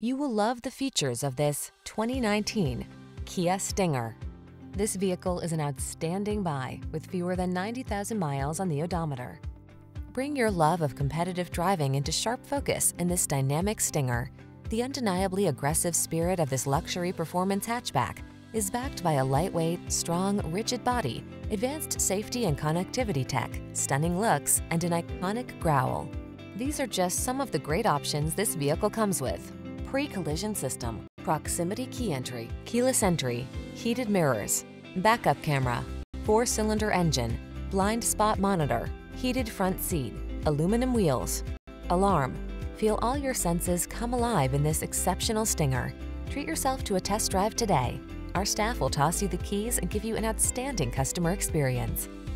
You will love the features of this 2019 Kia Stinger. This vehicle is an outstanding buy with fewer than 90,000 miles on the odometer. Bring your love of competitive driving into sharp focus in this dynamic Stinger. The undeniably aggressive spirit of this luxury performance hatchback is backed by a lightweight, strong, rigid body, advanced safety and connectivity tech, stunning looks, and an iconic growl. These are just some of the great options this vehicle comes with: pre-collision system, proximity key entry, keyless entry, heated mirrors, backup camera, 4-cylinder engine, blind spot monitor, heated front seat, aluminum wheels, alarm. Feel all your senses come alive in this exceptional Stinger. Treat yourself to a test drive today. Our staff will toss you the keys and give you an outstanding customer experience.